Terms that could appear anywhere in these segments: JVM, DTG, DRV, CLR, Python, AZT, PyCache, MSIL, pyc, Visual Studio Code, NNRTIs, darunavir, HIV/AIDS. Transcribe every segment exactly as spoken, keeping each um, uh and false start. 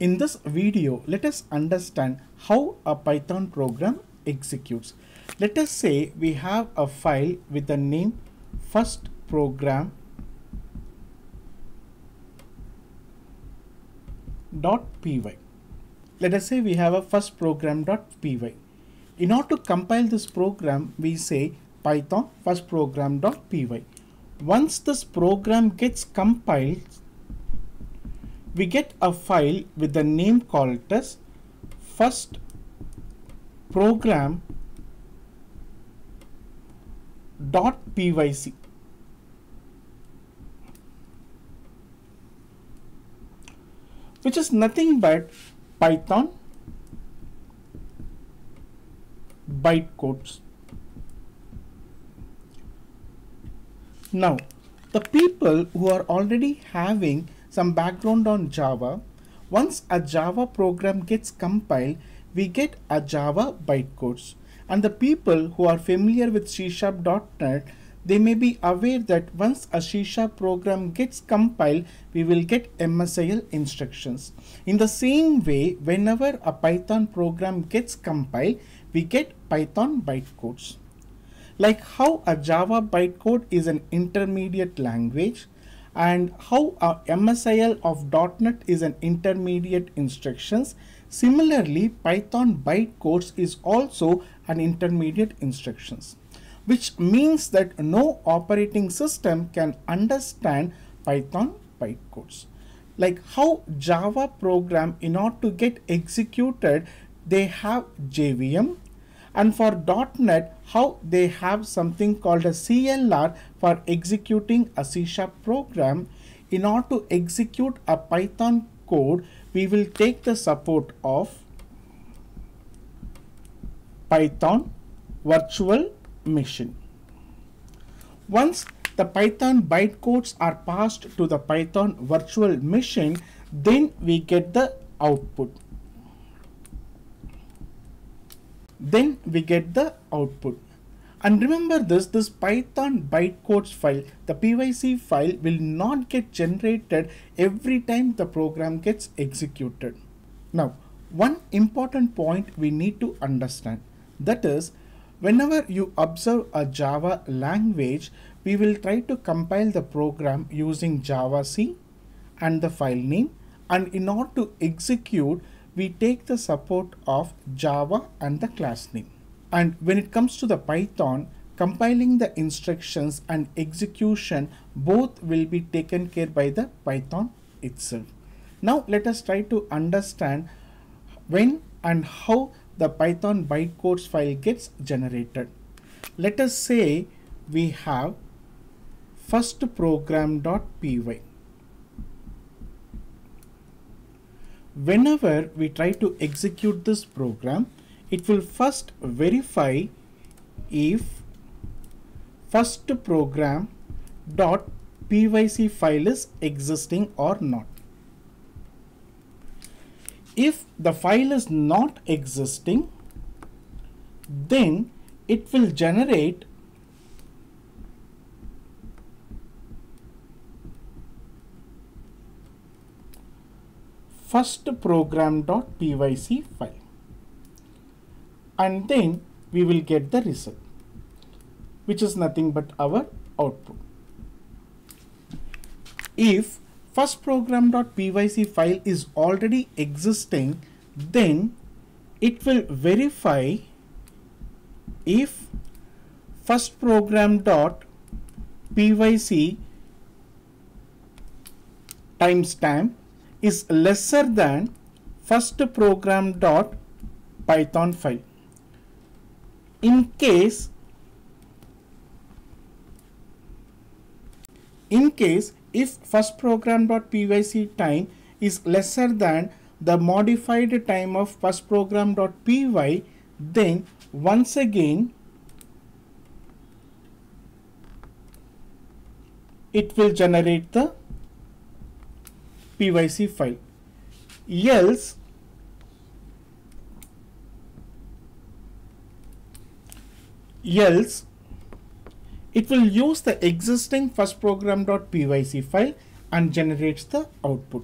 In this video, let us understand how a Python program executes. Let us say we have a file with the name first program dot py. Let us say we have a first program dot py. In order to compile this program, we say Python first program dot py. Once this program gets compiled, we get a file with the name called as first program dot pyc. Which is nothing but Python bytecodes. Now, the people who are already having some background on Java, once a Java program gets compiled, we get a Java bytecodes. And the people who are familiar with C sharp dot net, they may be aware that once a C sharp program gets compiled, we will get M S I L instructions. In the same way, whenever a Python program gets compiled, we get Python bytecodes. Like how a Java bytecode is an intermediate language, and how a M S I L of dot net is an intermediate instructions. Similarly, Python bytecodes is also an intermediate instructions, which means that no operating system can understand Python bytecodes. Like how Java program, in order to get executed, they have J V M, and for dot net, how they have something called a C L R for executing a C sharp program. In order to execute a Python code, we will take the support of Python virtual machine. Once the Python bytecodes are passed to the Python virtual machine, then we get the output. Then we get the output. And remember this, this Python bytecodes file, the pyc file, will not get generated every time the program gets executed. Now, one important point we need to understand, that is, whenever you observe a Java language, we will try to compile the program using Java C and the file name, and in order to execute, we take the support of Java and the class name. And when it comes to the Python, compiling the instructions and execution both will be taken care by the Python itself. Now let us try to understand when and how the Python bytecodes file gets generated. Let us say we have first program.py. Whenever we try to execute this program, it will first verify if first program dot pyc file is existing or not. If the file is not existing, then it will generate first program.pyc file, and then we will get the result, which is nothing but our output. If first program.pyc file is already existing, then it will verify if first program.pyc timestamp is lesser than first program dot python file. In case in case if first program dot pyc time is lesser than the modified time of first program dot py, then once again it will generate the pyc file. Else, else it will use the existing first program.pyc file and generates the output.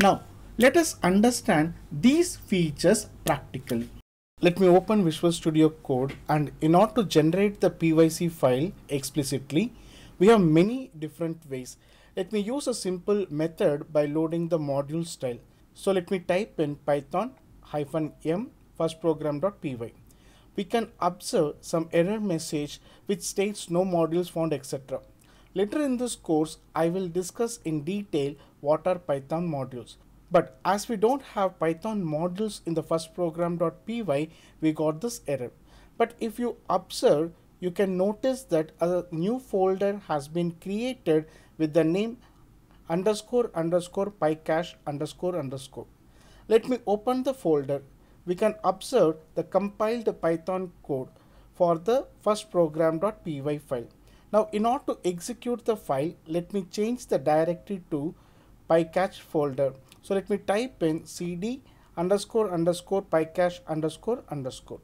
Now, Let us understand these features practically. Let me open Visual Studio Code, and in order to generate the P Y C file explicitly, we have many different ways. Let me use a simple method by loading the module style. So let me type in Python hyphen m first program dot P Y. We can observe some error message which states no modules found, et cetera. Later in this course, I will discuss in detail what are Python modules. But as we don't have Python modules in the first program dot P Y, we got this error. But if you observe, you can notice that a new folder has been created with the name underscore underscore PyCache underscore underscore. Let me open the folder. We can observe the compiled Python code for the first program dot P Y file. Now, in order to execute the file, let me change the directory to PyCache folder. So let me type in cd underscore underscore PyCache underscore underscore.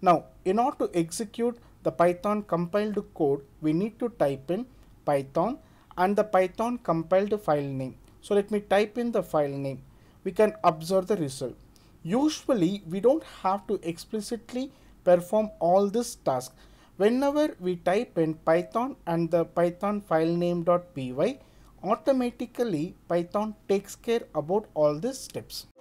Now, in order to execute the Python compiled code, we need to type in Python and the Python compiled file name. So let me type in the file name. We can observe the result. Usually, we don't have to explicitly perform all this task. Whenever we type in Python and the Python file name dot P Y, automatically Python takes care about all these steps.